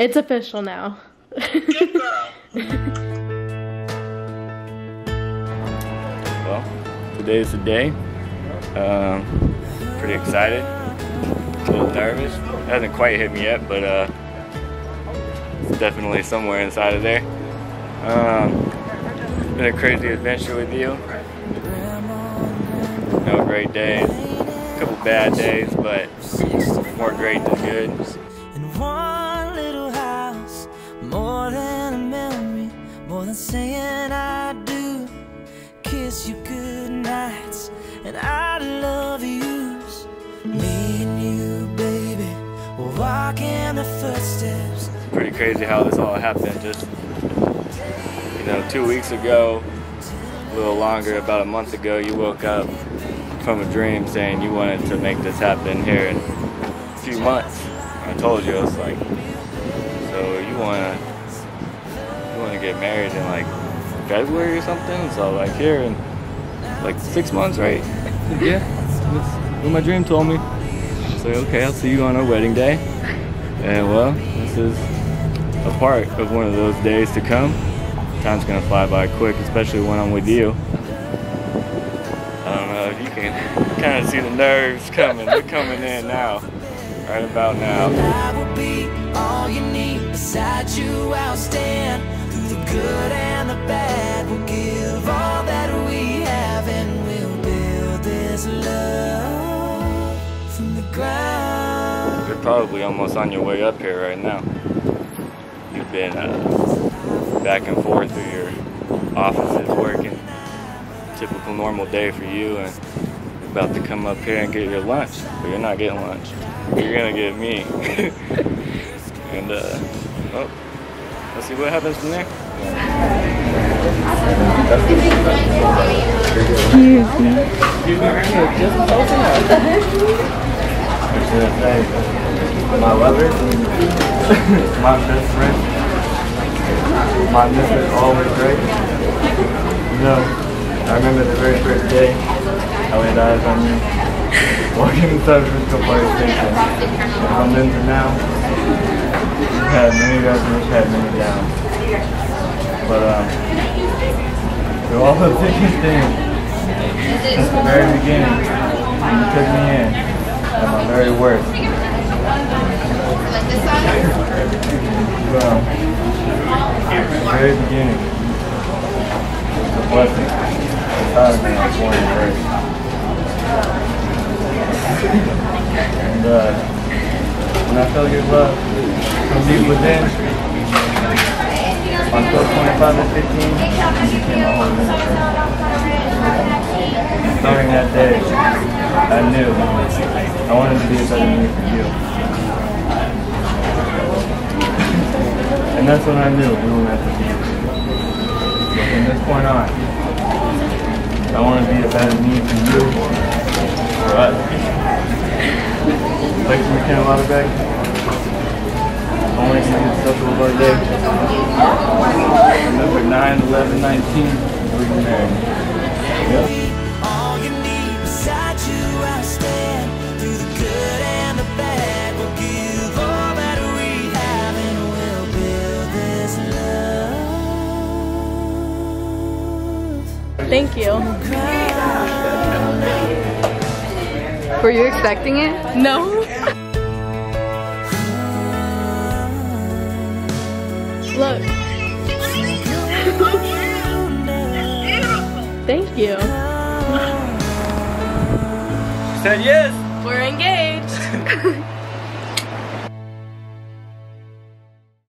It's official now. Good girl. Well, today is the day. Pretty excited. A little nervous. It hasn't quite hit me yet, but it's definitely somewhere inside of there. It's been a crazy adventure with you. No great days, a couple bad days, but more great than good. And one little house, more than a memory, more than saying I do. Kiss you good nights, and I love yous. Me and you, baby, we're walking the footsteps. It's pretty crazy how this all happened. Just, you know, 2 weeks ago, a little longer, about a month ago, you woke up from a dream saying you wanted to make this happen here in a few months. I told you, I was like, so you wanna get married in like February or something? So like here in like 6 months, right? Yeah, that's what my dream told me. So okay, I'll see you on our wedding day. And well, this is a part of one of those days to come. Time's gonna fly by quick, especially when I'm with you. I don't know if you can kind of see the nerves coming. They're coming in now, right about now. I will be all you need. Beside you, I'll stand through the good and the bad. We'll give all that we have, and we'll build this love from the ground. You're probably almost on your way up here right now. You've been back and forth through your offices working. Typical normal day for you, and you're about to come up here and get your lunch, but you're not getting lunch. You're gonna get me. And well, let's see what happens from there. My lover, my best friend. My missus always great. You know, I remember the very first day I laid eyes on you, walking the Central Park Station. From then to now, we've had many ups and we've had many downs. But through all the biggest things, since the very beginning, you took me in at my very worst. Very beginning, it's a blessing. I thought of me, I was born in grace. And when I felt your love from deep within, on 12/25 and 15, you became my whole ministry. Starting that day, I knew I wanted to be a better me for you. And that's when I knew we were meant to be. But from this point on, I want to be a better me for you, for us. Like we can a lot of back. I want to give you the special of our day. Number 9, 11, 19, we can marry. Yep. All you need beside you, I stand through the good and the bad. Thank you. Were you expecting it? No. Look. Thank you. She said yes. We're engaged.